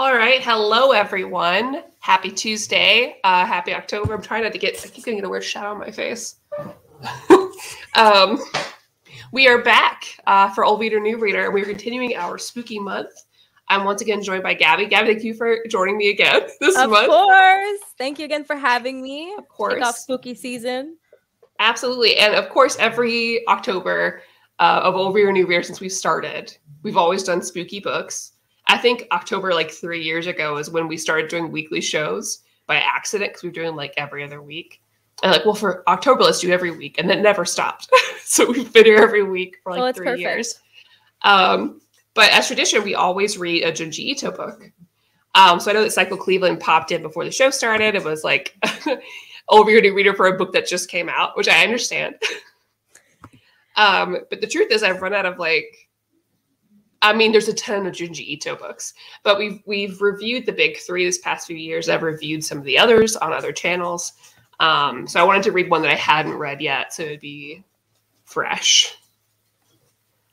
All right. Hello, everyone. Happy Tuesday. Happy October. I'm trying not to get, I keep getting a weird shadow on my face. We are back for Old Reader, New Reader. We're continuing our spooky month. I'm once again joined by Gabby. Gabby, thank you for joining me again this month. Of course. Thank you again for having me. Of course. Kick off spooky season. Absolutely. And of course, every October of Old Reader, New Reader since we've started, we've always done spooky books. I think October, like 3 years ago, is when we started doing weekly shows by accident because we were doing like every other week. And like, well, for October, let's do it every week. And that never stopped. So we've been here every week for like 3 years. But as tradition, we always read a Junji Ito book. So I know that Cycle Cleveland popped in before the show started. It was like Old Reader, New Reader for a book that just came out, which I understand. But the truth is I've run out of like, I mean, there's a ton of Junji Ito books, but we've reviewed the big three this past few years. I've reviewed some of the others on other channels. So I wanted to read one that I hadn't read yet, so it'd be fresh.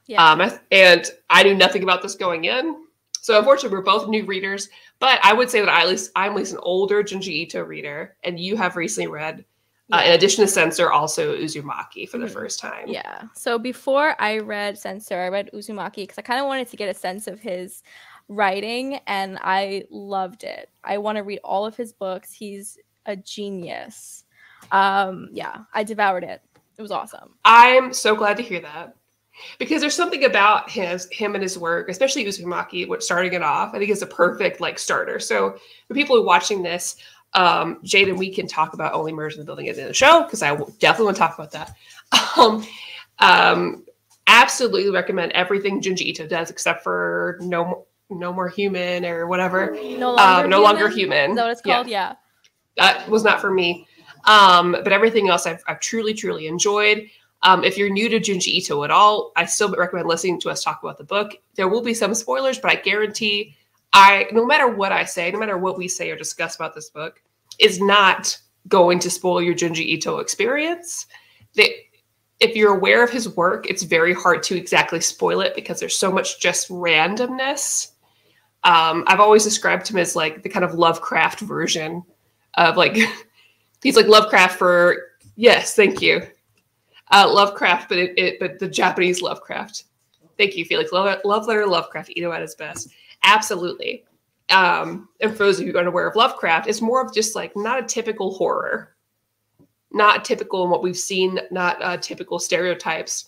Yeah. And I knew nothing about this going in. So unfortunately, we're both new readers, but I would say that I'm at least an older Junji Ito reader, and you have recently read, in addition to Sensor, also Uzumaki for the first time. Yeah. So before I read Sensor, I read Uzumaki because I kind of wanted to get a sense of his writing, and I loved it. I want to read all of his books. He's a genius. Yeah, I devoured it. It was awesome. I'm so glad to hear that because there's something about him and his work, especially Uzumaki, which starting it off, I think is a perfect like starter. So for people who are watching this, Jade and we can talk about Only Murders in the Building at the end of the show because I definitely want to talk about that. Absolutely recommend everything Junji Ito does except for No More Human or whatever. No Longer Human. Is that what it's called? Yeah. That was not for me. But everything else I've truly, truly enjoyed. If you're new to Junji Ito at all, I still recommend listening to us talk about the book. There will be some spoilers, but I guarantee no matter what I say, no matter what we say or discuss about this book, is not going to spoil your Junji Ito experience. If you're aware of his work, it's very hard to exactly spoil it because there's so much just randomness. I've always described him as like the kind of Lovecraft version of like, he's like Lovecraft for, yes, thank you. Lovecraft, but the Japanese Lovecraft. Thank you, Felix. Love letter Lovecraft, Ito at his best. Absolutely. And for those of you who aren't aware of Lovecraft, it's more of just like not a typical horror, not typical in what we've seen, not typical stereotypes.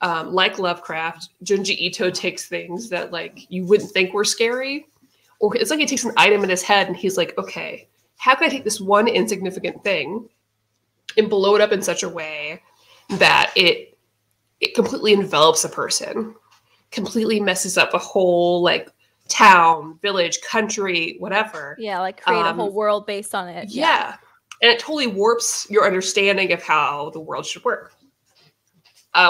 Like Lovecraft, Junji Ito takes things that like you wouldn't think were scary, or it's like he takes an item in his head and he's like, okay, how can I take this one insignificant thing and blow it up in such a way that it completely envelops a person, completely messes up a whole like town, village, country, whatever. Yeah, like create a whole world based on it. Yeah. And it totally warps your understanding of how the world should work.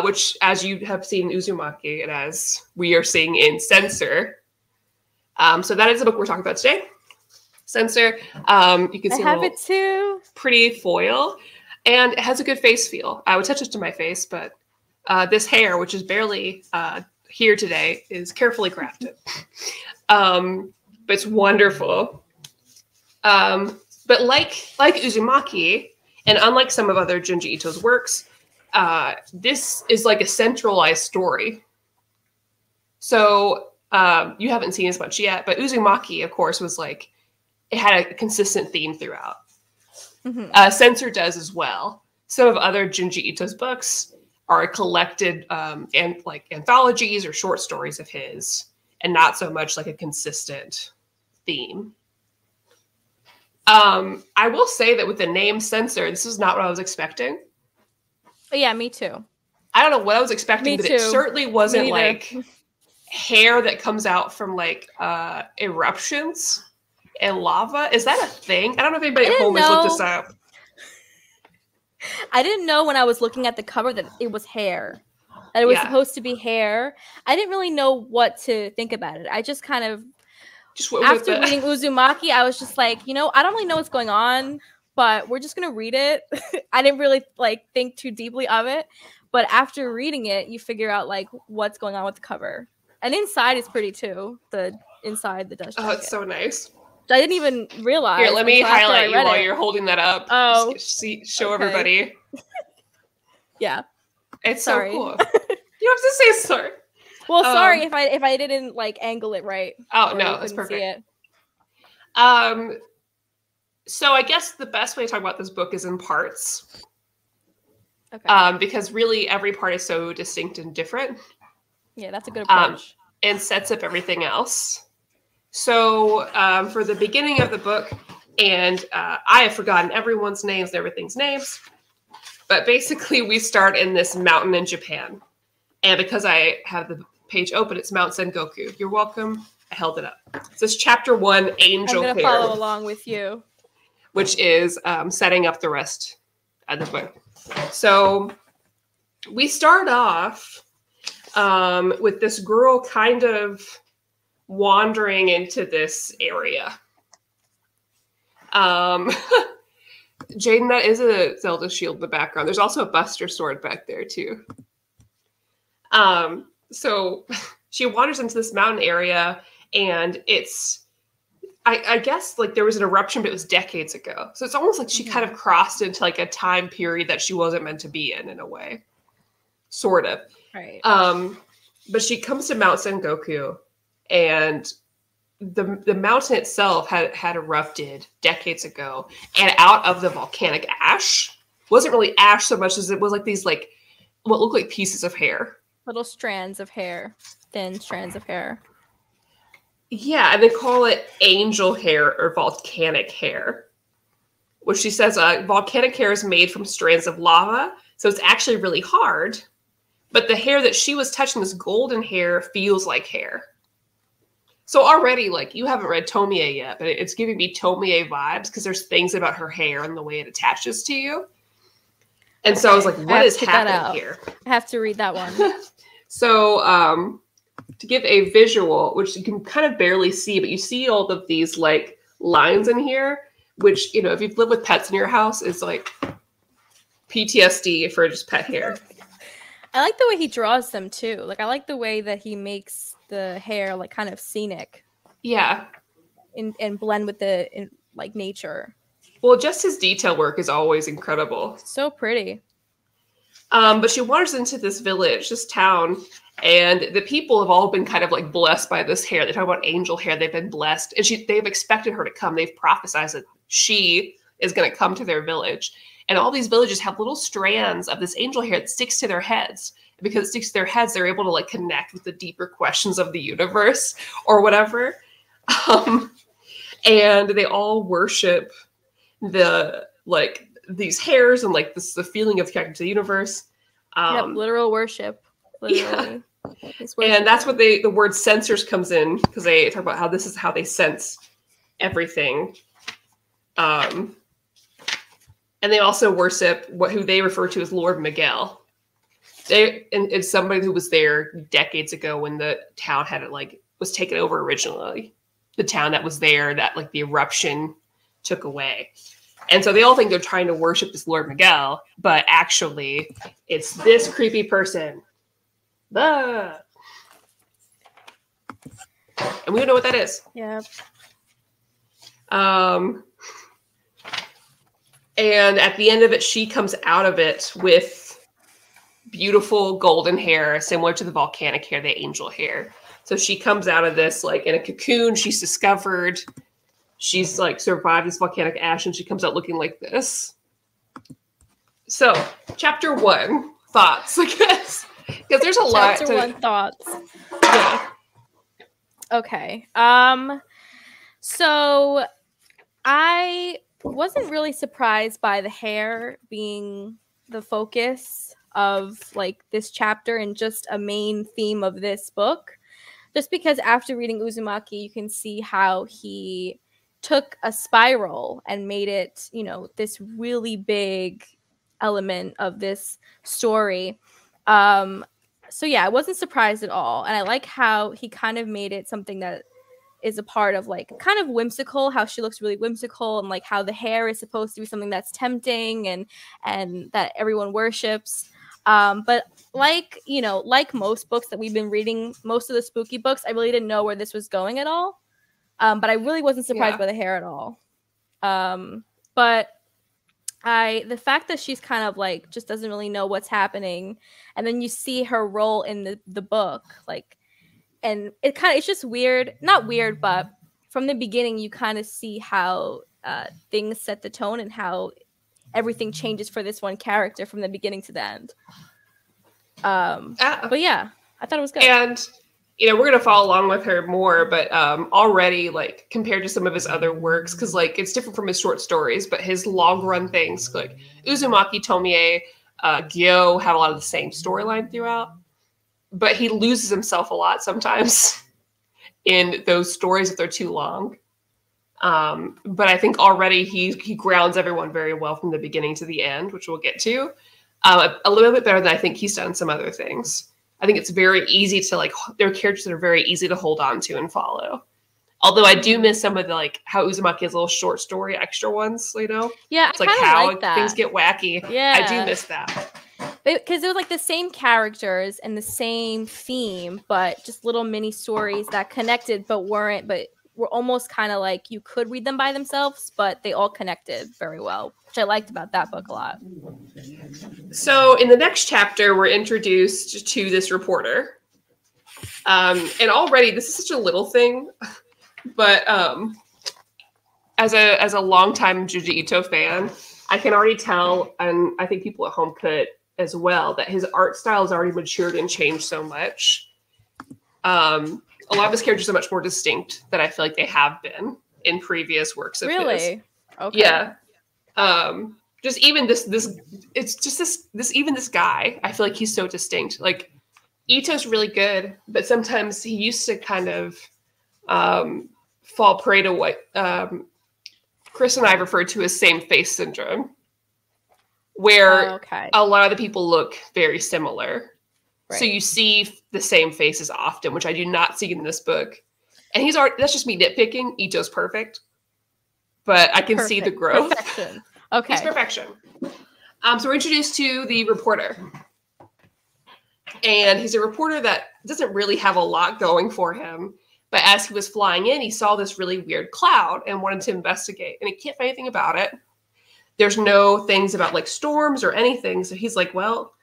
Which, as you have seen in Uzumaki and as we are seeing in Sensor. So that is the book we're talking about today. Sensor. You can see I have it too. Pretty foil. And it has a good face feel. I would touch it to my face, but this hair, which is barely here today, is carefully crafted. But it's wonderful. But like Uzumaki, and unlike some of other Junji Ito's works, this is like a centralized story. So you haven't seen as much yet, but Uzumaki, of course, was like, it had a consistent theme throughout. Sensor does as well. Some of other Junji Ito's books are collected and like anthologies or short stories of his, and not so much like a consistent theme. I will say that with the name Sensor, this is not what I was expecting. Yeah, me too. I don't know what I was expecting, but it certainly wasn't like hair that comes out from like eruptions. And lava? Is that a thing? I don't know if anybody at home has looked this up. I didn't know when I was looking at the cover that it was hair. That it was supposed to be hair. I didn't really know what to think about it. I just kind of, after reading Uzumaki, I was just like, you know, I don't really know what's going on, but we're just going to read it. I didn't really like think too deeply of it. But after reading it, you figure out like what's going on with the cover. And inside is pretty too. The inside the dust jacket. Oh, it's so nice. I didn't even realize. Here, let me highlight you while you're holding that up. Oh. Show everybody. Yeah. It's sorry. So cool. You have to say sorry. Well, sorry if I didn't like angle it right. Oh, no, it's perfect. See it. So I guess the best way to talk about this book is in parts. Okay. Because really every part is so distinct and different. Yeah, that's a good approach. And sets up everything else. So for the beginning of the book, and I have forgotten everyone's names and everything's names, but basically we start in this mountain in Japan. And because I have the page open, it's Mount Sengoku. You're welcome. I held it up. This is chapter 1, Angel Hair. I'm going to follow along with you. Which is setting up the rest of the book. So we start off with this girl kind of wandering into this area. Jaden, that is a Zelda shield in the background. There's also a Buster sword back there too. So she wanders into this mountain area, and it's, I guess, like, there was an eruption, but it was decades ago. So it's almost like she kind of crossed into, like, a time period that she wasn't meant to be in a way. Sort of. Right. But she comes to Mount Sengoku, and the mountain itself had erupted decades ago. And out of the volcanic ash, wasn't really ash so much as it was, like, these, like, what looked like pieces of hair. Little strands of hair. Thin strands of hair. Yeah, and they call it angel hair or volcanic hair, which she says volcanic hair is made from strands of lava, so it's actually really hard. But the hair that she was touching, this golden hair, feels like hair. So already, like, you haven't read Tomie yet, but it's giving me Tomie vibes because there's things about her hair and the way it attaches to you. And okay. So I was like, what is happening here? I have to read that one. So, to give a visual, which you can kind of barely see, but you see all of these, like, lines in here, which, you know, if you've lived with pets in your house, is, like, PTSD for just pet hair. I like the way he draws them, too. Like, I like the way that he makes the hair, like, kind of scenic. Yeah. And blend with the, like, nature. Well, just his detail work is always incredible. So pretty. But she wanders into this village, this town, and the people have all been kind of, like, blessed by this hair. They talk about angel hair. They've been blessed. And they've expected her to come. They've prophesied that she is going to come to their village. And all these villages have little strands of this angel hair that sticks to their heads. And because it sticks to their heads, they're able to, like, connect with the deeper questions of the universe or whatever. And they all worship the, like, these hairs and, like, this the feeling of connecting to the universe. Yep, literal worship. Literally. Yeah. And that's what the word sensors comes in, because they talk about how this is how they sense everything. And they also worship who they refer to as Lord Miguel. And somebody who was there decades ago when the town had it, like, was taken over originally. The town that was there that, like, the eruption took away. And so they all think they're trying to worship this Lord Miguel, but actually it's this creepy person. And we don't know what that is. Yeah. And at the end of it, she comes out of it with beautiful golden hair, similar to the volcanic hair, the angel hair. So she comes out of this, like, in a cocoon. She's discovered. She's, like, survived this volcanic ash, and she comes out looking like this. So, chapter 1, thoughts, I guess. Because there's a lot. Chapter 1 thoughts. Yeah. Okay. So I wasn't really surprised by the hair being the focus of, like, this chapter and just a main theme of this book. Just because after reading Uzumaki, you can see how he took a spiral and made it, you know, this really big element of this story. So yeah, I wasn't surprised at all. And I like how he kind of made it something that is a part of, like, kind of whimsical, how she looks really whimsical, and, like, how the hair is supposed to be something that's tempting and that everyone worships. But like, you know, like most books that we've been reading, most of the spooky books, I really didn't know where this was going at all. But I really wasn't surprised by the hair at all. But the fact that she's kind of like just doesn't really know what's happening, and then you see her role in the book, like, and it's just weird, not weird, but from the beginning you kind of see how things set the tone and how everything changes for this one character from the beginning to the end. But yeah, I thought it was good. And you know, we're going to follow along with her more, but already, like, compared to some of his other works, because, like, it's different from his short stories, but his long-run things, like, Uzumaki, Tomie, Gyo have a lot of the same storyline throughout, but he loses himself a lot sometimes in those stories if they're too long. But I think already he grounds everyone very well from the beginning to the end, which we'll get to, a little bit better than I think he's done some other things. I think it's very easy to, like, there are characters that are very easy to hold on to and follow. Although I do miss some of the, like, how Uzumaki has little short story extra ones, you know? Yeah, it's like how things get wacky. Yeah. I do miss that. Because it was like the same characters and the same theme, but just little mini stories that connected but were almost kind of like you could read them by themselves, but they all connected very well, which I liked about that book a lot. So in the next chapter, we're introduced to this reporter. And already, this is such a little thing, but as a longtime Junji Ito fan, I can already tell, and I think people at home could as well, that his art style has already matured and changed so much. A lot of his characters are much more distinct than I feel like they have been in previous works of his. Really? Okay. Yeah. Just even this guy, I feel like he's so distinct. Like, Ito's really good, but sometimes he used to kind of fall prey to what Chris and I refer to as same face syndrome, where a lot of the people look very similar. Right. So you see the same faces often, which I do not see in this book. And he's already, that's just me nitpicking. Ito's perfect, but I can see the growth. Perfection. Okay. He's perfection. So we're introduced to the reporter. And he's a reporter that doesn't really have a lot going for him. But as he was flying in, he saw this really weird cloud and wanted to investigate. And he can't find anything about it. There's no things about, like, storms or anything. So he's like, well,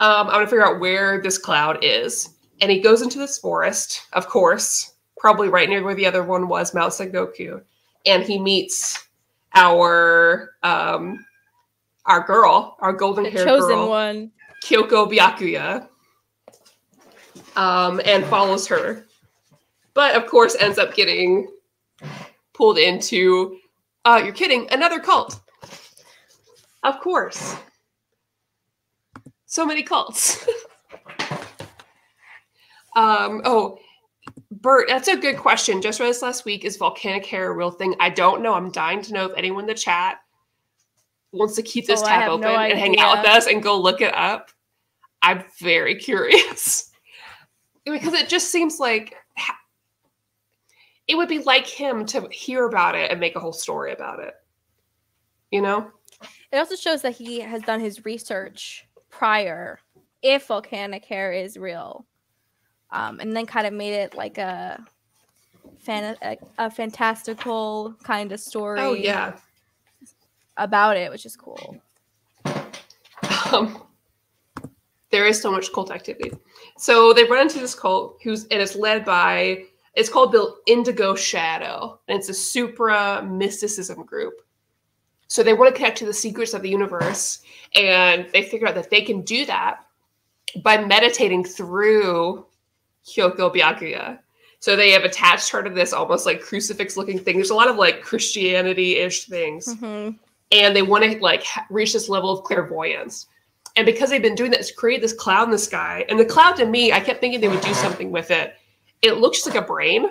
I'm going to figure out where this cloud is. And he goes into this forest, of course, probably right near where the other one was, Mount Sengoku. And he meets our girl, our golden-haired girl. The chosen one. Kyoko Byakuya. And follows her. But, of course, ends up getting pulled into, you're kidding, another cult. Of course. So many cults. Oh, Bert, that's a good question. Just read this last week. Is volcanic hair a real thing? I don't know. I'm dying to know if anyone in the chat wants to keep this tab open and hang out with us and go look it up. I'm very curious. Because it just seems like it would be like him to hear about it and make a whole story about it. You know? It also shows that he has done his research prior, if volcanic hair is real, and then kind of made it like a fantastical kind of story. Oh, yeah. About it, which is cool. There is so much cult activity. So they run into this cult, and it's led by, it's called Bill Indigo Shadow, and it's a supra mysticism group. So they want to connect to the secrets of the universe, and they figure out that they can do that by meditating through Kyoko Byakuya. So they have attached her to this almost like crucifix-looking thing. There's a lot of like Christianity-ish things. Mm-hmm. And they want to like reach this level of clairvoyance. And because they've been doing that, it's created this cloud in the sky. And the cloud, to me, I kept thinking they would do something with it. It looks like a brain.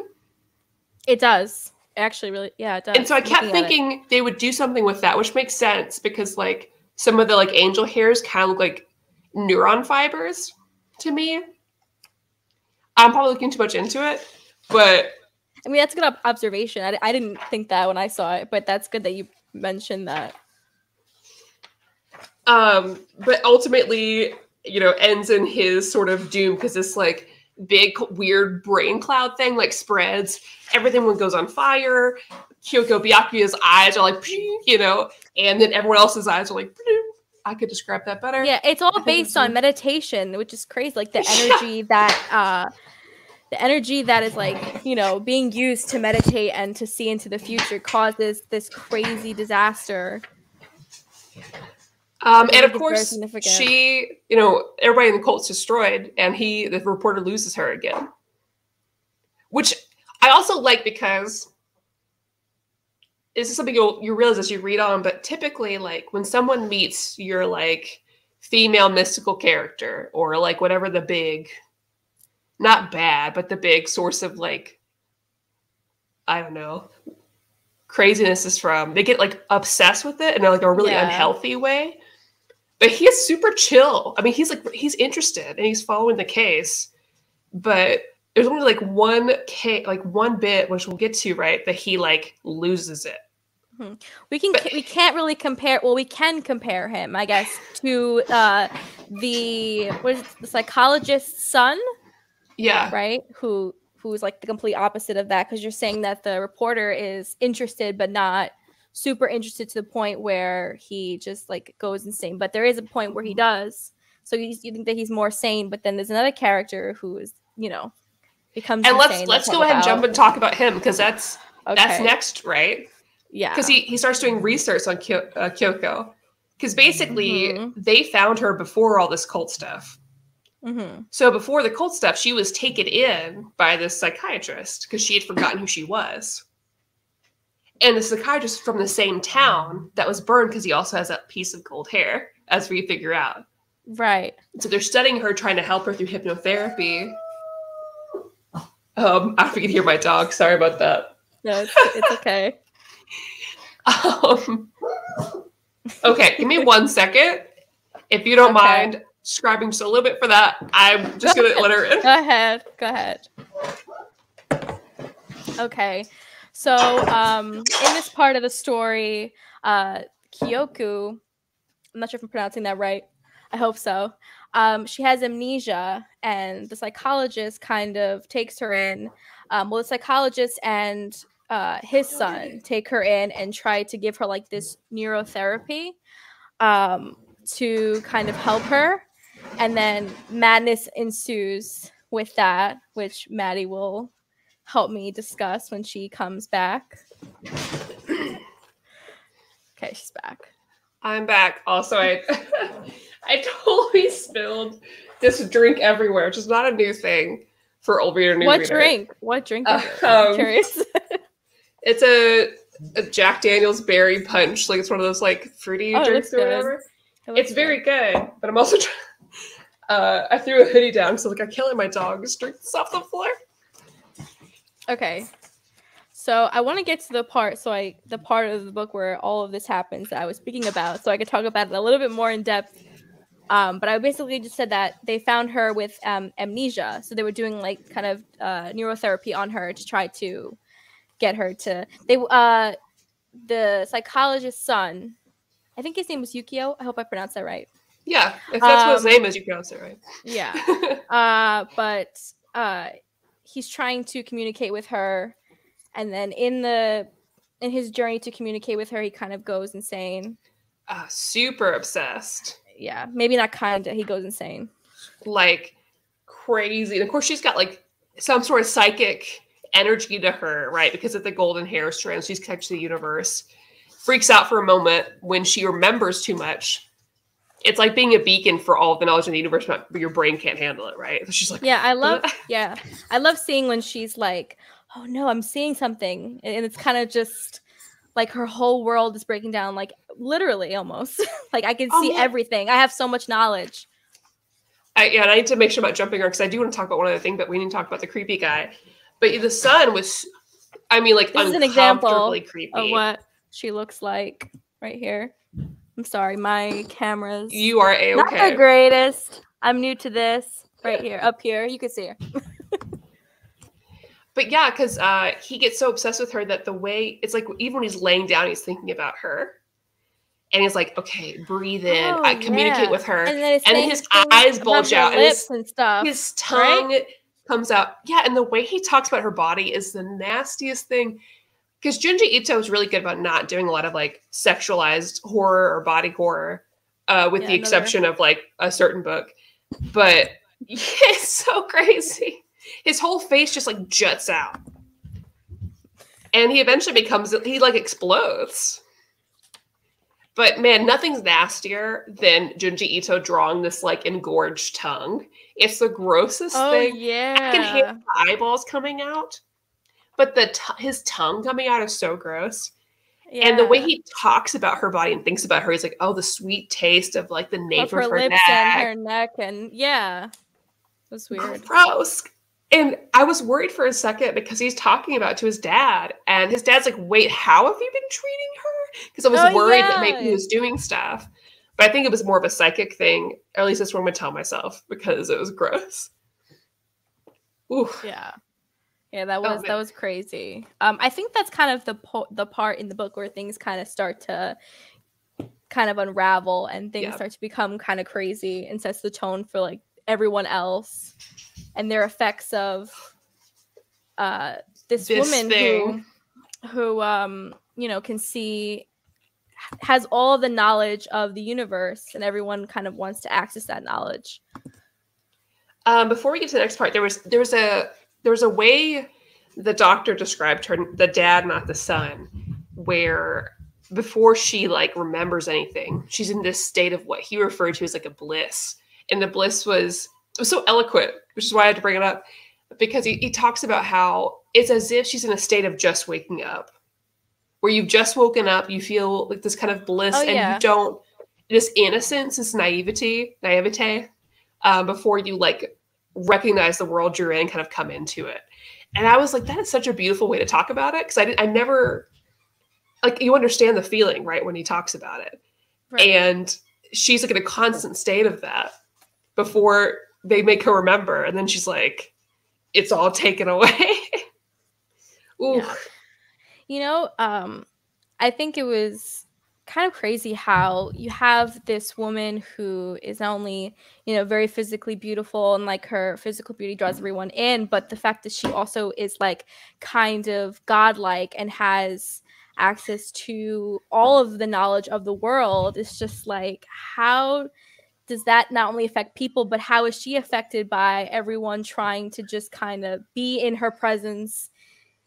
It does. Actually, really, yeah, it does. And so I kept thinking they would do something with that, which makes sense because, like, some of the, like, angel hairs kind of look like neuron fibers to me. I'm probably looking too much into it, but... I mean, that's a good observation. I didn't think that when I saw it, but that's good that you mentioned that. But ultimately, you know, ends in his sort of doom because this like big weird brain cloud thing like spreads. Everything goes on fire. Kyoko Byakuya's eyes are like, you know, and then everyone else's eyes are like, I could describe that better. Yeah, it's all based on meditation, which is crazy. Like the energy that the energy that is like, you know, being used to meditate and to see into the future causes this crazy disaster. And of course, she, you know, everybody in the cult's destroyed, and he, the reporter, loses her again. Which I also like because this is something you realize as you read on, but typically, like, when someone meets your, like, female mystical character or, like, whatever the big, not bad, but the big source of, like, I don't know, craziness is from, they get, like, obsessed with it in, like, a really unhealthy way. But he is super chill. I mean, he's, like, he's interested, and he's following the case, but there's only, like, one bit, which we'll get to, right, that he, like, loses it. Mm-hmm. We can't really compare. Well, we can compare him, I guess, to the psychologist's son. Yeah. Right. Who's like the complete opposite of that, because you're saying that the reporter is interested, but not super interested to the point where he just like goes insane. But there is a point where he does. So you think that he's more sane, but then there's another character who is, you know, becomes and insane. Let's go ahead and jump and talk about him, because that's next, right? Yeah, because he starts doing research on Kyoko, because basically they found her before all this cult stuff. Mm-hmm. So before the cult stuff, she was taken in by this psychiatrist because she had forgotten who she was. And the psychiatrist from the same town that was burned, because he also has that piece of gold hair, as we figure out. Right. So they're studying her, trying to help her through hypnotherapy. I can hear my dog. Sorry about that. No, it's okay. Okay, give me 1 second. If you don't mind describing just a little bit for that, I'm just going to let her in. Go ahead. Go ahead. Okay. So in this part of the story, Kyoko, I'm not sure if I'm pronouncing that right. I hope so. She has amnesia, and the psychologist kind of takes her in. Well, the psychologist and his son take her in and try to give her like this neurotherapy to kind of help her. And then madness ensues with that, which Maddie will help me discuss when she comes back. Okay, she's back. I'm back. Also, I totally spilled this drink everywhere, which is not a new thing for old reader, new reader. What drink? I'm curious. It's a Jack Daniel's berry punch. Like, it's one of those, like, fruity drinks or whatever. It's very good, but I'm also trying. I threw a hoodie down, so like I'm killing my dog. Just drink this off the floor. Okay, so I want to get to the part, the part of the book where all of this happens that I was speaking about, so I could talk about it a little bit more in depth. But I basically just said that they found her with amnesia, so they were doing like kind of neurotherapy on her to try to get her to. The psychologist's son, I think his name was Yukio. I hope I pronounced that right. Yeah, if that's what his name is, you pronounce it right. Yeah. But he's trying to communicate with her, and then in his journey to communicate with her, he kind of goes insane. Super obsessed. Yeah, maybe not kind of. He goes insane. Like crazy. And of course, she's got like some sort of psychic energy to her, right? Because of the golden hair strand, she's connected to the universe. Freaks out for a moment when she remembers too much. It's like being a beacon for all of the knowledge in the universe, but your brain can't handle it, right? So she's like, yeah, I love seeing when she's like, oh no, I'm seeing something, and it's kind of just like her whole world is breaking down, like literally almost. Like I can see everything. I have so much knowledge. And I need to make sure about jumping her because I do want to talk about one other thing, but we need to talk about the creepy guy. But the son was, I mean, like this is an example creepy. Of what she looks like right here. I'm sorry, my cameras. You are a-okay. Not the greatest. I'm new to this. Right here, up here. You can see her. But yeah, because he gets so obsessed with her that the way, it's like even when he's laying down, he's thinking about her. And he's like, okay, breathe in. Oh, I communicate with her. And then, his eyes bulge out. And lips and stuff, his tongue comes out. Yeah, and the way he talks about her body is the nastiest thing. Because Junji Ito is really good about not doing a lot of, like, sexualized horror or body horror, with the exception of, like, a certain book. But yeah, it's so crazy. His whole face just, like, juts out. And he eventually becomes, he, like, explodes. But, man, nothing's nastier than Junji Ito drawing this, like, engorged tongue. It's the grossest thing. Oh, yeah. I can hear the eyeballs coming out. But his tongue coming out is so gross. Yeah. And the way he talks about her body and thinks about her, he's like, oh, the sweet taste of, like, the nape of her, lips neck. And her neck. And, yeah. It was weird. Gross. And I was worried for a second because he's talking about to his dad. And his dad's like, wait, how have you been treating her? Because I was worried that maybe he was doing stuff. But I think it was more of a psychic thing. Or at least that's what I'm going to tell myself, because it was gross. Ooh. Yeah. Yeah, that was crazy. I think that's kind of the part in the book where things kind of start to unravel and things start to become kind of crazy and sets the tone for, like, everyone else and their effects of this woman thing. who you know, can see, has all the knowledge of the universe, and everyone kind of wants to access that knowledge. Before we get to the next part, there was a way the doctor described her, the dad, not the son, where before she, like, remembers anything, she's in this state of what he referred to as, like, a bliss. And the bliss was so eloquent, which is why I had to bring it up, because he talks about how it's as if she's in a state of just waking up, where you've just woken up, you feel like this kind of bliss, and you don't, this innocence, this naivete, before you, like, recognize the world you're in, kind of come into it. And I was like, that is such a beautiful way to talk about it, because I never, like, you understand the feeling, right, when he talks about it. Right. And she's, like, in a constant state of that before they make her remember, and then she's like, it's all taken away. Ooh. Yeah. You know, I think it was kind of crazy how you have this woman who is not only, you know, very physically beautiful, and, like, her physical beauty draws everyone in, but the fact that she also is, like, kind of godlike and has access to all of the knowledge of the world. It's just like, how does that not only affect people, but how is she affected by everyone trying to just kind of be in her presence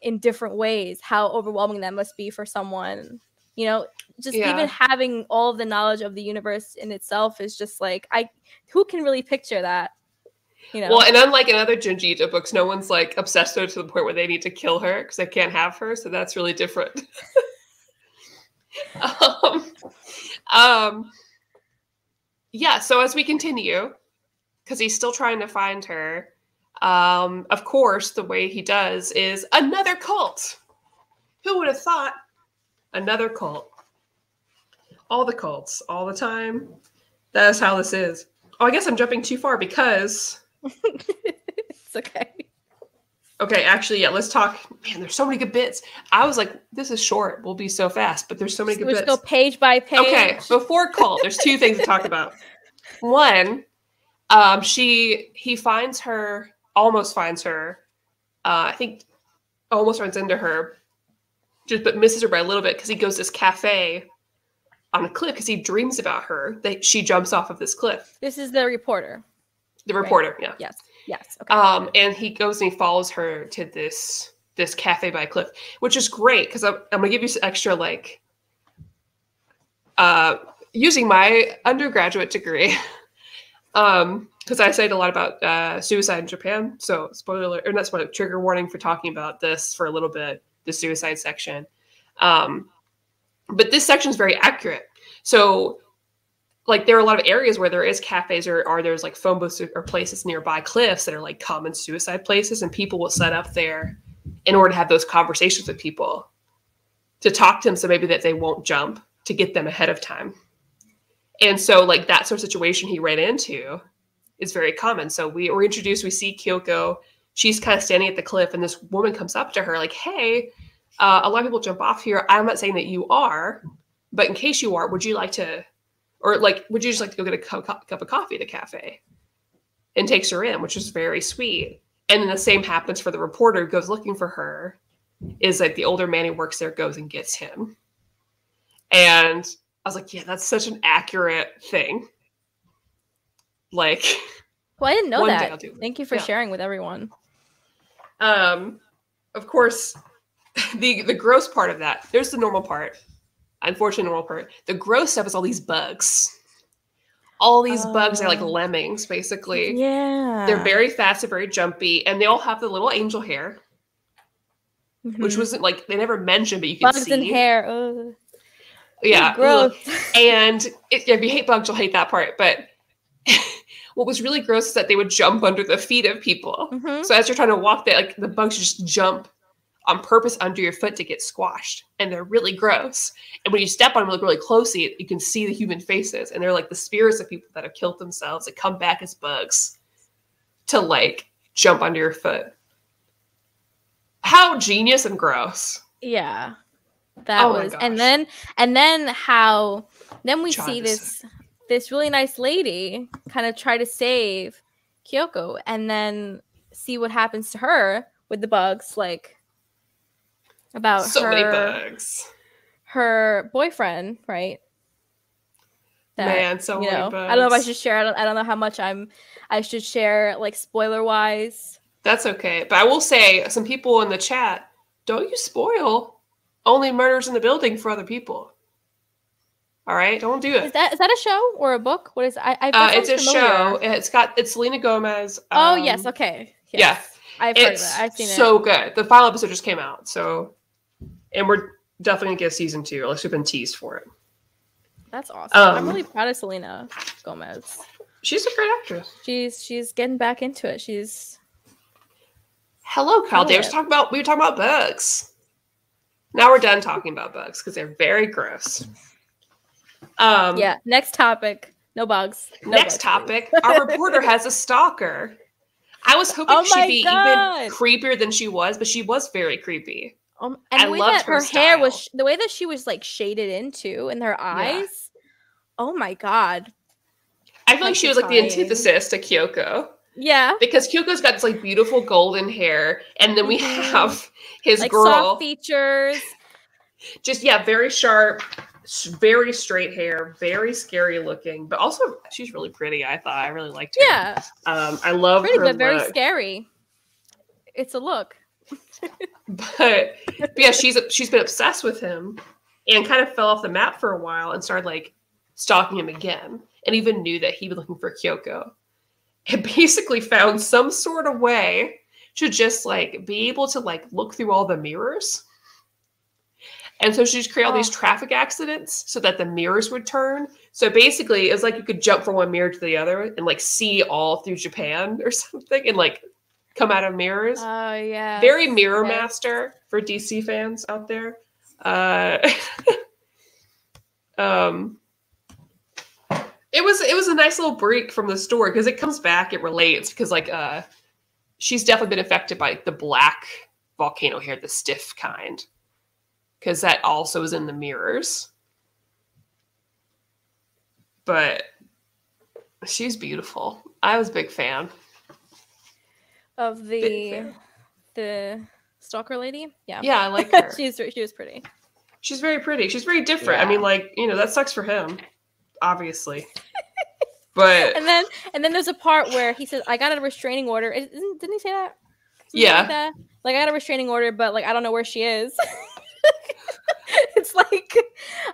in different ways? How overwhelming that must be for someone, you know, just even having all of the knowledge of the universe in itself is just like, who can really picture that, you know? Well, and unlike in other Junji Ito books, no one's, like, obsessed with her to the point where they need to kill her because they can't have her. So that's really different. Yeah. So as we continue, because he's still trying to find her, of course, the way he does is another cult. Who would have thought? Another cult. All the cults, all the time. That is how this is. Oh, I guess I'm jumping too far because... It's okay. Okay, actually, yeah, let's talk. Man, there's so many good bits. I was like, this is short. We'll be so fast, but there's so many good bits. Let's go page by page. Okay, before cult, there's two things to talk about. One, he finds her... almost finds her. I think almost runs into her, but misses her by a little bit because he goes to this cafe on a cliff because he dreams about her, that she jumps off of this cliff. This is the reporter. The reporter, right? Yeah. Yes. Yes. Okay. And he goes and he follows her to this cafe by a cliff, which is great because I'm going to give you some extra, like, using my undergraduate degree, because I said a lot about suicide in Japan. So spoiler, or not spoiler, trigger warning for talking about this for a little bit, the suicide section. But this section is very accurate. So, like, there are a lot of areas where there is cafes or there's, like, phone booths or places nearby cliffs that are, like, common suicide places, and people will set up there in order to have those conversations with people, to talk to them so maybe that they won't jump, to get them ahead of time. And so, like, that sort of situation he ran into is very common. So we see Kyoko. She's kind of standing at the cliff, and this woman comes up to her like, hey, a lot of people jump off here. I'm not saying that you are, But in case you are, would you like to, or like, would you just like to go get a cup of coffee at a cafe? And takes her in, which is very sweet. And then the same happens for the reporter who goes looking for her. Is like the older man who works there goes and gets him. And I was like, yeah, that's such an accurate thing. Like, well, I didn't know that. Thank you for sharing with everyone. Of course, the gross part of that, there's the normal part. Unfortunately, normal part. The gross stuff is all these bugs. All these bugs are like lemmings, basically. Yeah. They're very fast and very jumpy, and they all have the little angel hair. Mm-hmm. Which wasn't like, they never mentioned, but you can see. Bugs and hair. Ugh. Yeah. Gross. And if you hate bugs, you'll hate that part. But what was really gross is that they would jump under the feet of people. Mm-hmm. So as you're trying to walk, they, like, the bugs just jump on purpose under your foot to get squashed. And they're really gross. And when you step on them, look really closely, you can see the human faces. And they're like the spirits of people that have killed themselves that come back as bugs to like jump under your foot. How genius and gross. Yeah. That was, and then how, then we see this really nice lady kind of try to save Kyoko and then see what happens to her with the bugs, like about so many bugs. Her boyfriend, right? That, man, so many bugs. I don't know if I should share. I don't know how much I should share, like spoiler wise. That's okay. But I will say, some people in the chat, don't you spoil Only Murders in the Building for other people. All right? Don't do it. Is that a show or a book? What is it? It's a show. It's Selena Gomez. Oh, yes. Okay. Yes. Yeah. I've heard of it. I've seen it. It's so good. The final episode just came out. So, and we're definitely going to get season 2. Unless we've been teased for it. That's awesome. I'm really proud of Selena Gomez. She's a great actress. She's getting back into it. She's... Hello, Kyle. We were talking about bugs. Now we're done talking about bugs because they're very gross. Yeah. Next topic. No bugs. Next topic. Our reporter has a stalker. I was hoping she'd be even creepier than she was, but she was very creepy. And I loved her style. Hair was the way that she was like shaded into, and her eyes. Yeah. Oh my god. I feel like she was like the antithesis to Kyoko. Yeah. Because Kyoko's got this like beautiful golden hair, and then we have his like girl. Soft features. Just very sharp, very straight hair, very scary looking, but also she's really pretty, I thought. I really liked her. Yeah. I love her look. Pretty, but very scary. It's a look. but yeah, she's been obsessed with him and kind of fell off the map for a while and started like stalking him again, and even knew that he was looking for Kyoko. It basically found some sort of way to just like be able to like look through all the mirrors. And so she just created all these traffic accidents so that the mirrors would turn. So basically it's like you could jump from one mirror to the other and like see all through Japan or something and like come out of mirrors. Oh yeah. Very Mirror Master for DC fans out there. It was a nice little break from the story because it comes back, it relates, because like she's definitely been affected by the black volcano hair, the stiff kind, because that also is in the mirrors. But she's beautiful. I was a big fan of the stalker lady. Yeah, yeah, I like her. she was pretty. She's very pretty. She's very different. Yeah. I mean, like, that sucks for him. Obviously, but and then there's a part where he says, "I got a restraining order." Didn't he say that? Something like that? Like, I got a restraining order, but like I don't know where she is. It's like,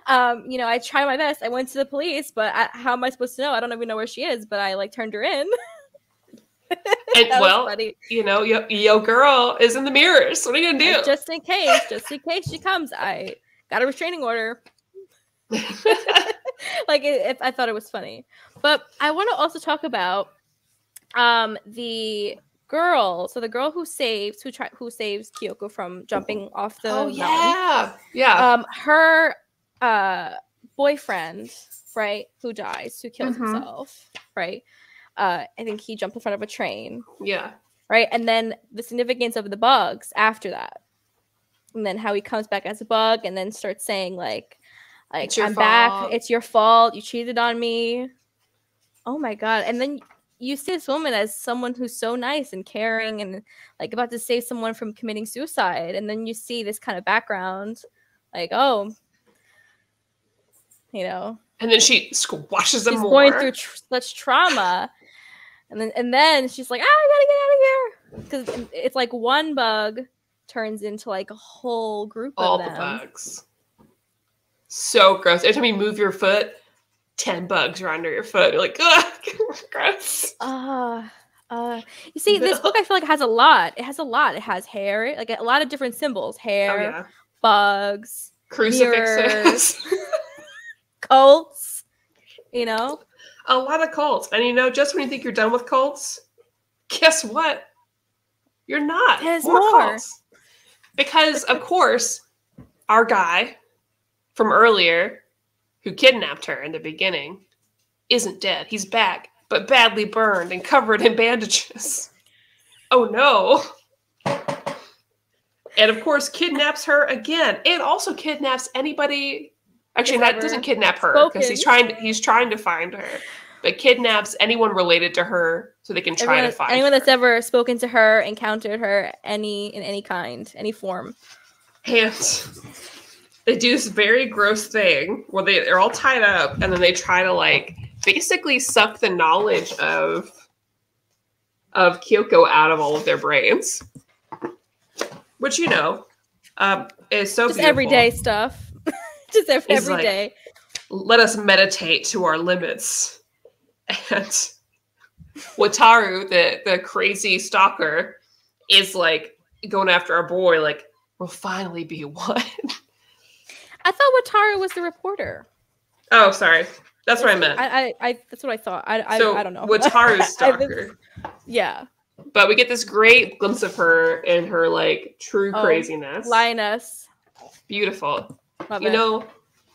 I tried my best. I went to the police, but how am I supposed to know? I don't even know where she is, but I like turned her in. And well, yo girl is in the mirrors. What are you gonna do? And just in case she comes, I got a restraining order. Like, I thought it was funny. But I want to also talk about the girl. So the girl who saves Kyoko from jumping off the mountain. Yeah. Her boyfriend, right, who dies, who kills himself, right? I think he jumped in front of a train. Yeah. Right? And then the significance of the bugs after that. And then how he comes back as a bug and then starts saying, like, Like, I'm back. It's your fault. You cheated on me. Oh my God. And then you see this woman as someone who's so nice and caring and like about to save someone from committing suicide. And then you see this kind of background, like, oh, you know. And then she squashes them. She's more going through such trauma. And then she's like, I gotta get out of here. Because it's like one bug turns into like a whole group of them. All the bugs. So gross. Every time you move your foot, 10 bugs are under your foot. You're like, ugh, gross. You see, this book I feel like has a lot. It has a lot. It has hair, like a lot of different symbols. Hair, bugs, crucifixes, cults, you know? A lot of cults. And you know, just when you think you're done with cults, guess what? You're not. There's more cults. Because, of course, our guy from earlier who kidnapped her in the beginning isn't dead. He's back, but badly burned and covered in bandages. Oh, no. And, of course, kidnaps her again. And also kidnaps anybody... Actually, that doesn't kidnap her because he's trying to find her, but kidnaps anyone related to her so they can try to find her. Anyone that's ever spoken to her, encountered her, in any form. And they do this very gross thing where they're all tied up and then they try to like basically suck the knowledge of Kyoko out of all of their brains, which you know is so just beautiful. Everyday stuff. Just every like, day. Let us meditate to our limits. And Wataru, the crazy stalker, is like going after our boy, like, we'll finally be one. I thought Wataru was the reporter. Oh, sorry. That's what I meant. I that's what I thought. I don't know. Wataru's stalker. Yeah. But we get this great glimpse of her and her like true craziness. Lioness. Beautiful. Love you it. Know,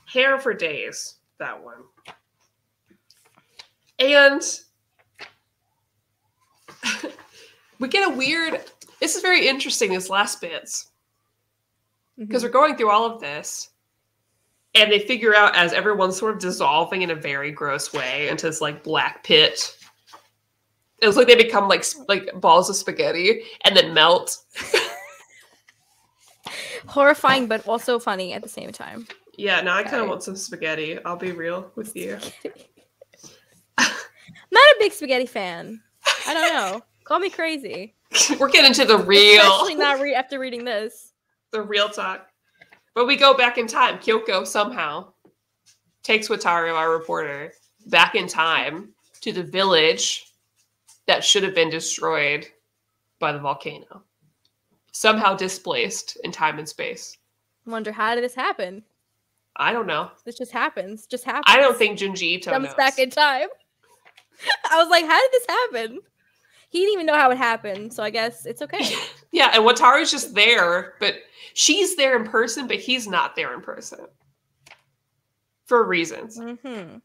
hair for days, that one. And we get a weird, this is very interesting, this last bit. Because we're going through all of this, and they figure out as everyone's sort of dissolving in a very gross way into this, like, black pit. It's like they become, like balls of spaghetti and then melt. Horrifying, but also funny at the same time. Yeah, now I kind of want some spaghetti. I'll be real with you. I'm not a big spaghetti fan. I don't know. Call me crazy. We're getting to the real. Especially not after reading this. The real talk. But we go back in time. Kyoko somehow takes Wataru, our reporter, back in time to the village that should have been destroyed by the volcano. Somehow displaced in time and space. I wonder, how did this happen? I don't know. This just happens. Just happens. I don't think Junji Ito comes back in time. I was like, how did this happen? He didn't even know how it happened, so I guess it's okay. Yeah, and Wataru's just there, but she's there in person, but he's not there in person. For reasons. Mm-hmm.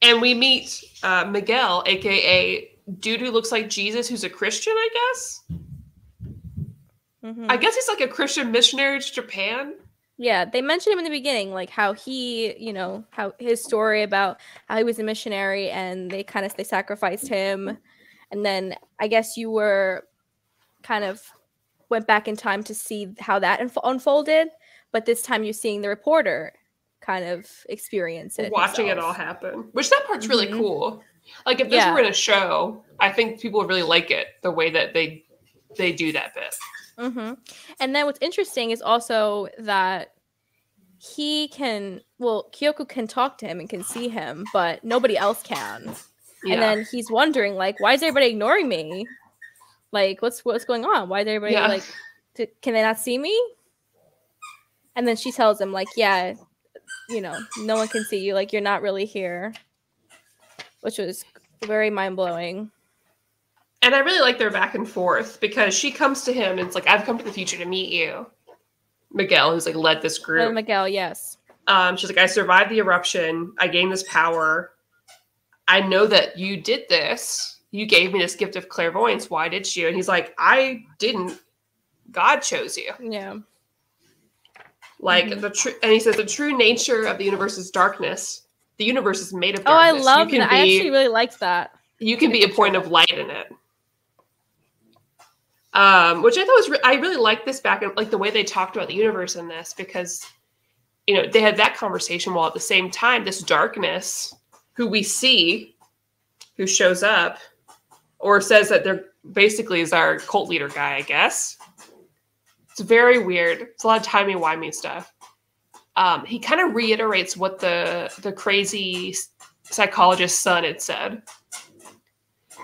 And we meet Miguel, a.k.a. dude who looks like Jesus, who's a Christian, I guess? I guess he's like a Christian missionary to Japan. Yeah, they mentioned him in the beginning, like how he, you know, how his story about how he was a missionary and they sacrificed him. And then I guess you were kind of went back in time to see how that unfolded. But this time you're seeing the reporter kind of experience it. Watching it all happen, which that part's really cool. Like if this were in a show, I think people would really like it, the way that they do that bit. And then what's interesting is also that Kyoko can talk to him and can see him, but nobody else can. Yeah. And then he's wondering, like, why is everybody ignoring me? Like, what's going on? Why is everybody can they not see me? And then she tells him, like, yeah, you know, no one can see you. Like, you're not really here, which was very mind-blowing. And I really like their back and forth because she comes to him and it's like, I've come to the future to meet you. Miguel, who's like led this group. Oh, Miguel, yes. She's like, I survived the eruption. I gained this power. I know that you did this. You gave me this gift of clairvoyance. Why did you? And he's like, I didn't. God chose you. Yeah. Like and he says the true nature of the universe is darkness. The universe is made of darkness. Oh, I love that. I actually really liked that. You can be a point of light in it. Which I thought was, I really liked this back, like the way they talked about the universe in this, because, you know, they had that conversation while at the same time, this darkness, who we see, who shows up, or says that they're basically is our cult leader guy, I guess. It's very weird. It's a lot of timey-wimey stuff. He kind of reiterates what the crazy psychologist's son had said,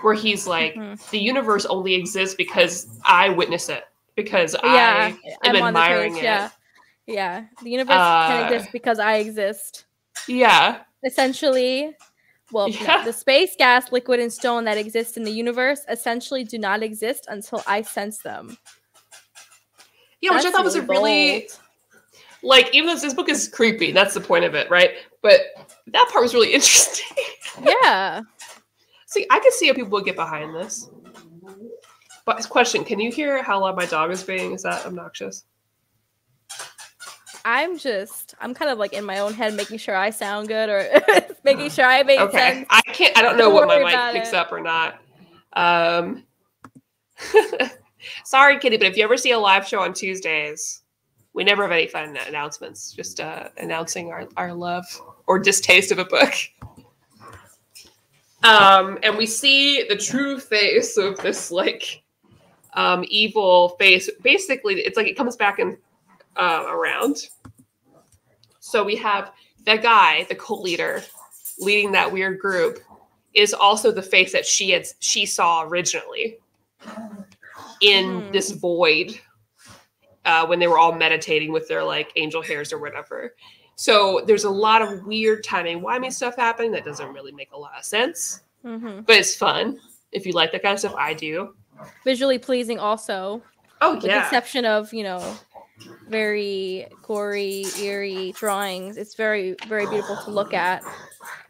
where he's like, the universe only exists because I witness it, because I'm admiring it. Yeah. Yeah. The universe can exist because I exist. Yeah. Essentially, no, the space, gas, liquid, and stone that exist in the universe essentially do not exist until I sense them. Yeah, that's which I thought really was a really, bold. Like, even though this book is creepy, that's the point of it, right? But that part was really interesting. Yeah. See, I can see how people would get behind this. But question, can you hear how loud my dog is being? Is that obnoxious? I'm kind of like in my own head making sure I sound good or making sure I make sense. I don't know what my mic picks up or not. Sorry, Kitty, but if you ever see a live show on Tuesdays, we never have any fun announcements. Just announcing our love or distaste of a book. And we see the true face of this, like, evil face. Basically, it's like it comes back and around. So we have the guy, the cult leader, leading that weird group, is also the face that she saw originally in this void when they were all meditating with their, like, angel hairs or whatever. So there's a lot of weird timey-wimey stuff happening that doesn't really make a lot of sense. But it's fun. If you like that kind of stuff, I do. Visually pleasing also. Oh, yeah. With the exception of, you know, very gory, eerie drawings. It's very, very beautiful to look at.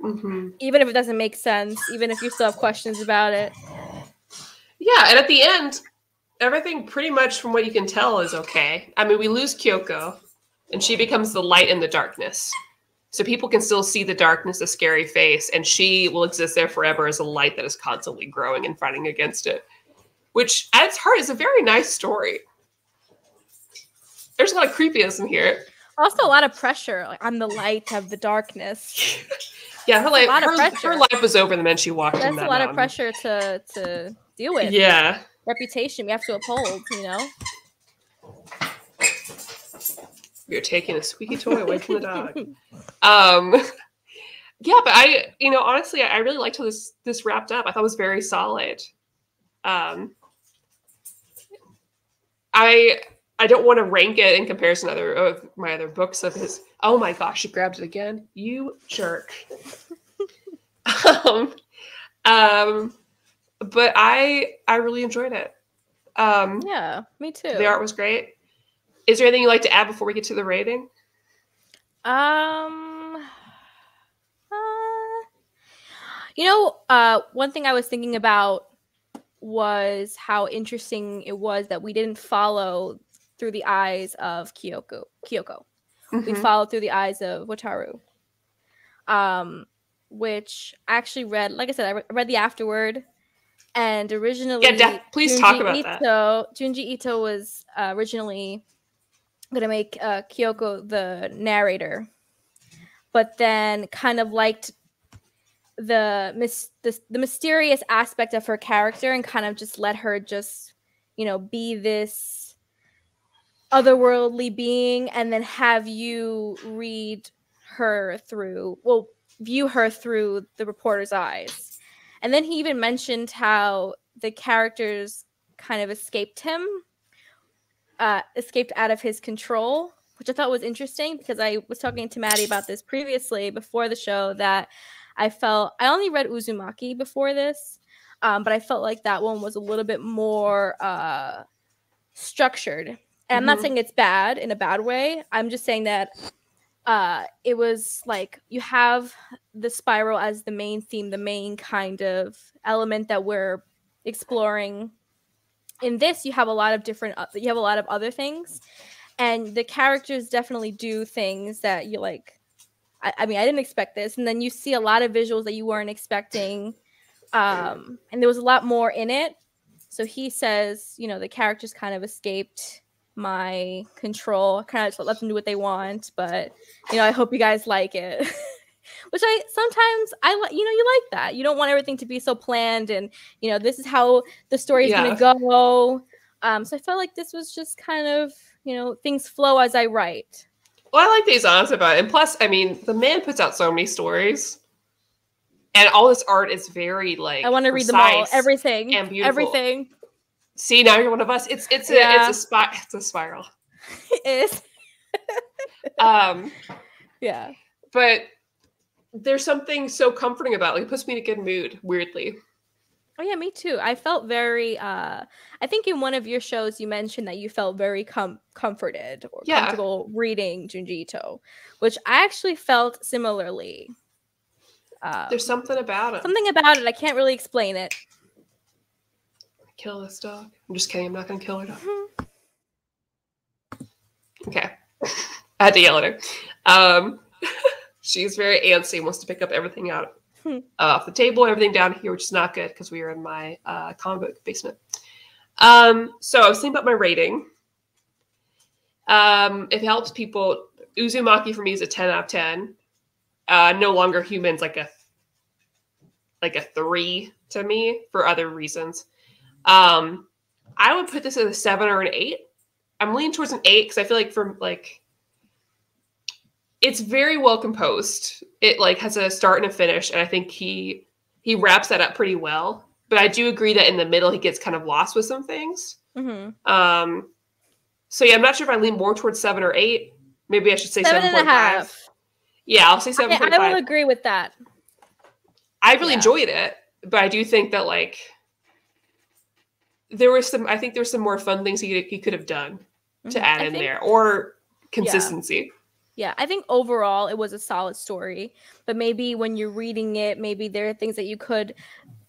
Even if it doesn't make sense, even if you still have questions about it. Yeah, and at the end, everything pretty much from what you can tell is okay. I mean, we lose Kyoko. And she becomes the light in the darkness. So people can still see the darkness, the scary face, and she will exist there forever as a light that is constantly growing and fighting against it. Which, at its heart, is a very nice story. There's a lot of creepiness in here. Also, a lot of pressure. Like, I'm the light of the darkness. Yeah, her life was over the minute she walked in that mountain. That's a lot of pressure to deal with. Yeah. Reputation we have to uphold, you know? You're taking a squeaky toy away from the dog. Yeah, but I, you know, honestly, I really liked how this wrapped up. I thought it was very solid. I don't want to rank it in comparison to my other books of his. Oh my gosh, you grabbed it again, you jerk. But I really enjoyed it. Yeah, me too. The art was great. Is there anything you'd like to add before we get to the rating? You know, one thing I was thinking about was how interesting it was that we didn't follow through the eyes of Kyoko. We followed through the eyes of Wataru, which I actually read. Like I said, I read the afterword. And originally, please talk about that. Junji Ito was originally gonna make Kyoko the narrator, but then kind of liked the mysterious aspect of her character and kind of just let her just, you know, be this otherworldly being, and then have you read her through, well, view her through the reporter's eyes. And then he even mentioned how the characters kind of escaped him. Escaped out of his control, which I thought was interesting, because I was talking to Maddie about this previously before the show, that I only read Uzumaki before this, but I felt like that one was a little bit more structured. And I'm not saying it's bad in a bad way. I'm just saying that it was like you have the spiral as the main theme, the main kind of element that we're exploring. In this, you have a lot of other things, And the characters definitely do things that you're like, I mean, I didn't expect this. And then you see a lot of visuals that you weren't expecting. And there was a lot more in it. So he says, you know, the characters kind of escaped my control. Kind of just let them do what they want. But, you know, I hope you guys like it. Which I sometimes, you know, you like that. You don't want everything to be so planned. And, you know, this is how the story is going to go. So I felt like this was just kind of, you know, things flow as I write. Well, I like that he's honest about it. And plus, I mean, the man puts out so many stories. And all this art is very, like, I want to read them all. Everything. And beautiful. Everything. See, now you're one of us. It's a spiral. It is. Yeah. But there's something so comforting about it. Like, it puts me in a good mood, weirdly. Oh, yeah, me too. I felt very, I think in one of your shows, you mentioned that you felt very comforted or comfortable reading Junji Ito, which I actually felt similarly. There's something about it. Something about it. I can't really explain it. Kill this dog. I'm just kidding. I'm not going to kill her dog. Mm-hmm. Okay. I had to yell at her. She's very antsy, wants to pick up everything out off the table, everything down here, which is not good because we are in my comic book basement. So I was thinking about my rating. If it helps people, Uzumaki for me is a 10 out of 10. No Longer Human's like a 3 to me for other reasons. I would put this as a 7 or an 8. I'm leaning towards an 8 because I feel like for like it's very well composed. It like has a start and a finish, and I think he wraps that up pretty well. But I do agree that in the middle he gets kind of lost with some things. Mm-hmm. So yeah, I'm not sure if I lean more towards 7 or 8. Maybe I should say 7.5. Yeah, I'll say 7.5. I will agree with that. I really enjoyed it, but I do think that like there was some. I think there's some more fun things he could have done to add in there or consistency. Yeah, I think overall it was a solid story, but maybe when you're reading it, maybe there are things that you could,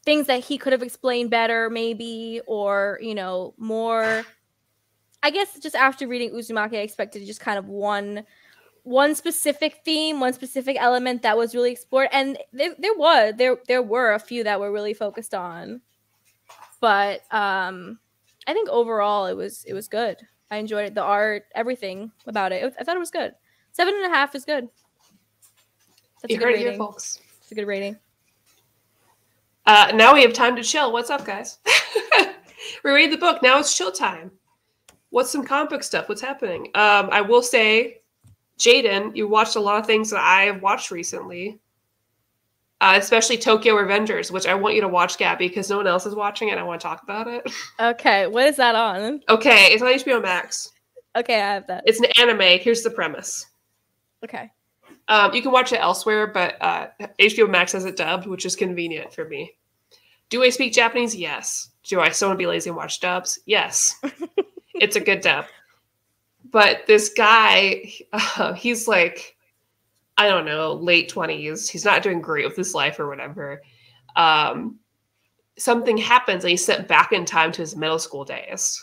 things that he could have explained better, maybe, or you know, more. I guess just after reading Uzumaki, I expected just kind of one specific theme, one specific element that was really explored, and there were a few that were really focused on, but I think overall it was good. I enjoyed it, the art, everything about it. I thought it was good. 7.5 is good. That's a good rating. You heard it here, folks. It's a good rating. Now we have time to chill. What's up, guys? We read the book. Now it's chill time. What's some comic book stuff? What's happening? I will say, Jaden, you watched a lot of things that I have watched recently, especially Tokyo Revengers, which I want you to watch, Gabby, because no one else is watching it. And I want to talk about it. Okay, what is that on? Okay, it's on HBO Max. Okay, I have that. It's an anime. Here's the premise. Okay. You can watch it elsewhere, but HBO Max has it dubbed, which is convenient for me. Do I speak Japanese? Yes. Do I still want to be lazy and watch dubs? Yes. It's a good dub. But this guy, he's like, I don't know, late 20s. He's not doing great with his life or whatever. Something happens and he's sent back in time to his middle school days.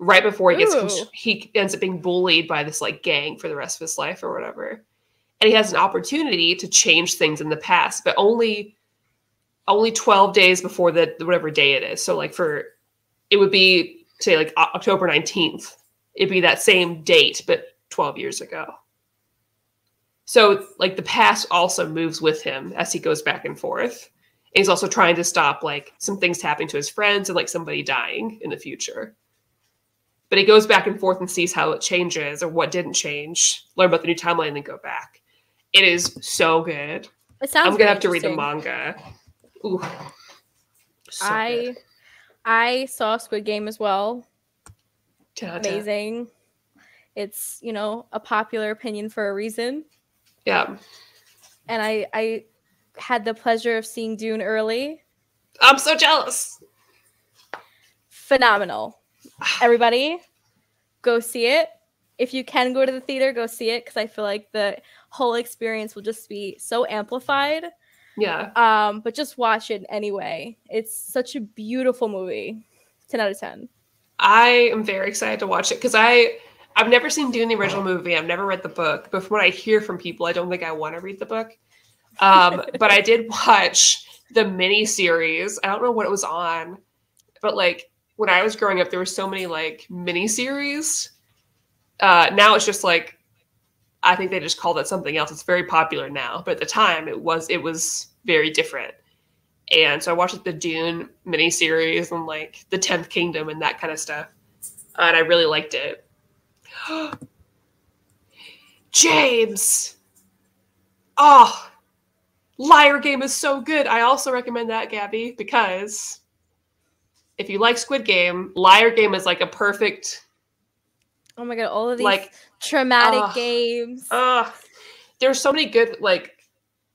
Right before he gets, he ends up being bullied by this like gang for the rest of his life or whatever. And he has an opportunity to change things in the past, but only 12 days before the whatever day it is. So like for, it would be say like October 19th. It'd be that same date, but 12 years ago. So like the past also moves with him as he goes back and forth. And he's also trying to stop like some things happening to his friends and like somebody dying in the future. But he goes back and forth and sees how it changes or what didn't change, learn about the new timeline, and then go back. It is so good. It sounds I'm going to have to read the manga. Ooh. So good. I saw Squid Game as well. Amazing. It's, you know, a popular opinion for a reason. Yeah. And I had the pleasure of seeing Dune early. I'm so jealous. Phenomenal. Everybody, go see it. If you can go to the theater, go see it, because I feel like the whole experience will just be so amplified. Yeah. But just watch it anyway. It's such a beautiful movie. 10 out of 10. I am very excited to watch it because I I've never seen Dune, the original movie. I've never read the book. But from what I hear from people, I don't think I want to read the book. But I did watch the mini series. I don't know what it was on, but like when I was growing up, there were so many like mini series. Now it's just like, I think they just called it something else. It's very popular now, but at the time it was very different. And so I watched like, the Dune miniseries and like the 10th Kingdom and that kind of stuff. And I really liked it. James! Oh, Liar Game is so good. I also recommend that, Gabby, because if you like Squid Game, Liar Game is like a perfect... Oh my god, all of these like, traumatic games. There's so many good, like,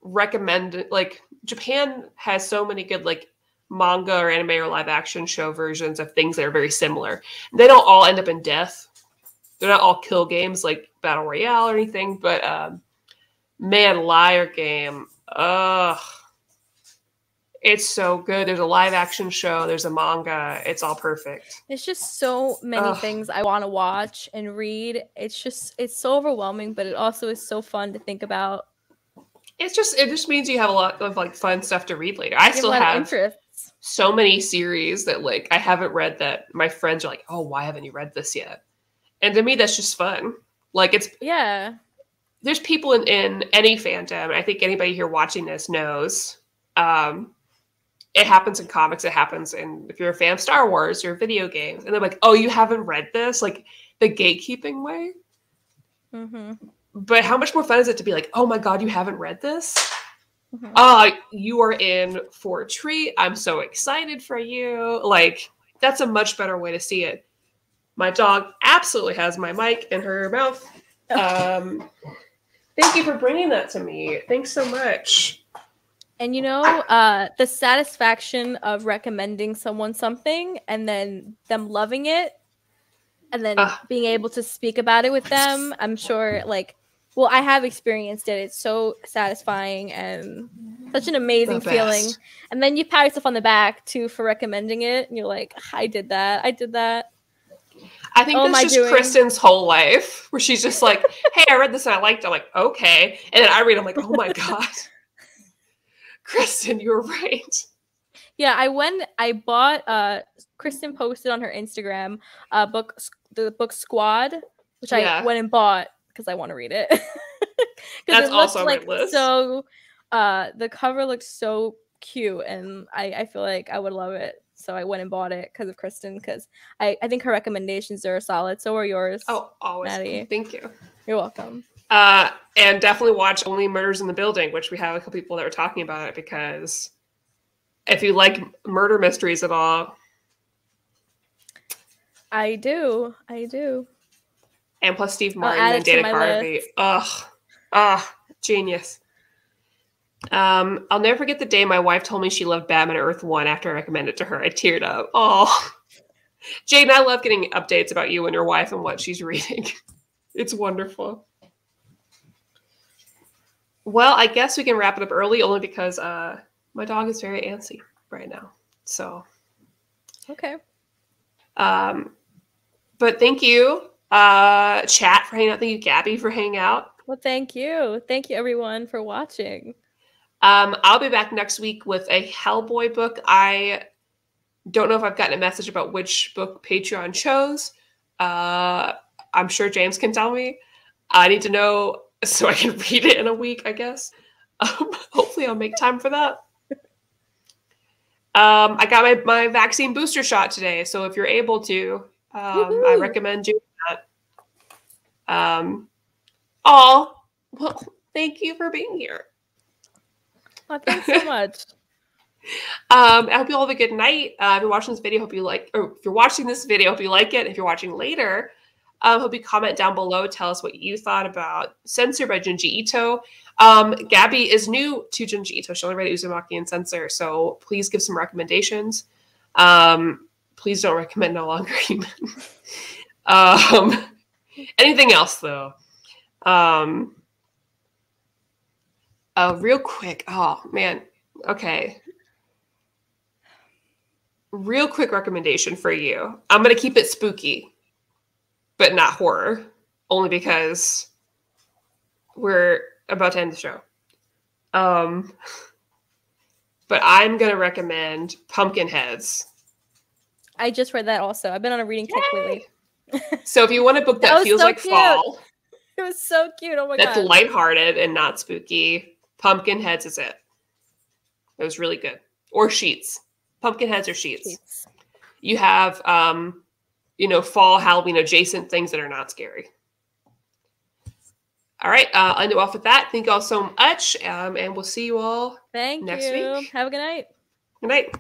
recommended... Like, Japan has so many good, like, manga or anime or live action show versions of things that are very similar. They don't all end up in death. They're not all kill games like Battle Royale or anything, but, man, Liar Game. Ugh. It's so good. There's a live action show. There's a manga. It's all perfect. It's just so many things I want to watch and read. It's just, it's so overwhelming, but it also is so fun to think about. It's just, it just means you have a lot of like fun stuff to read later. I still have so many series that like I haven't read that my friends are like, oh, why haven't you read this yet? And to me, that's just fun. Like it's, yeah, there's people in any fandom. I think anybody here watching this knows, it happens in comics. It happens in, if you're a fan of Star Wars or video games, and they're like, oh, you haven't read this? Like the gatekeeping way. Mm-hmm. But how much more fun is it to be like, oh my God, you haven't read this? Mm-hmm. You are in for a treat. I'm so excited for you. Like that's a much better way to see it. My dog absolutely has my mic in her mouth. Thank you for bringing that to me. Thanks so much. And you know, the satisfaction of recommending someone something and then them loving it and then being able to speak about it with them. I'm sure like, well, I have experienced it. It's so satisfying and such an amazing feeling. And then you pat yourself on the back too for recommending it. And you're like, I did that. I did that. I think that's just Kristen's whole life where she's just like, hey, I read this and I liked it. I'm like, okay. And then I read, I'm like, oh my God. Kristen, you're right. Yeah, I bought Kristen posted on her Instagram the book Squad, which I went and bought because I want to read it. That's it also like, on my list. So the cover looks so cute and I feel like I would love it. So I went and bought it because of Kristen because I think her recommendations are solid. So are yours. Oh, always. Maddie. Thank you. You're welcome. And definitely watch Only Murders in the Building, which we have a couple people that were talking about it because if you like murder mysteries at all. I do. I do. And plus Steve Martin and Dana Carvey. Ugh. Ugh. Genius. I'll never forget the day my wife told me she loved Batman Earth One after I recommended it to her. I teared up. Oh, Jane, I love getting updates about you and your wife and what she's reading. It's wonderful. Well, I guess we can wrap it up early only because my dog is very antsy right now. So, okay. But thank you, chat, for hanging out. Thank you, Gabby, for hanging out. Well, thank you. Thank you, everyone, for watching. I'll be back next week with a Hellboy book. I don't know if I've gotten a message about which book Patreon chose. I'm sure James can tell me. I need to know so I can read it in a week, I guess. Hopefully I'll make time for that. I got my vaccine booster shot today. So if you're able to, I recommend doing that. Well, thank you for being here. Oh, thanks so much. I hope you all have a good night. If you're watching this video, hope you like, or if you're watching this video, hope you like it. If you're watching later, hope you comment down below. Tell us what you thought about Sensor by Junji Ito. Gabby is new to Junji Ito. She only read Uzumaki and Sensor, so please give some recommendations. Please don't recommend No Longer Human. Anything else, though? Real quick. Oh, man. Okay. Real quick recommendation for you. I'm going to keep it spooky. but not horror, only because we're about to end the show. But I'm going to recommend Pumpkin Heads. I just read that also. I've been on a reading kick lately. So if you want a book that, feels so like cute. Fall. It was so cute. Oh my God. That's lighthearted and not spooky. Pumpkin Heads is it. It was really good. Or Sheets. Pumpkin Heads or Sheets. Sheets. You have, you know, fall, Halloween adjacent things that are not scary. All right. I'll end it off with that. Thank you all so much. And we'll see you all next week. Have a good night. Good night.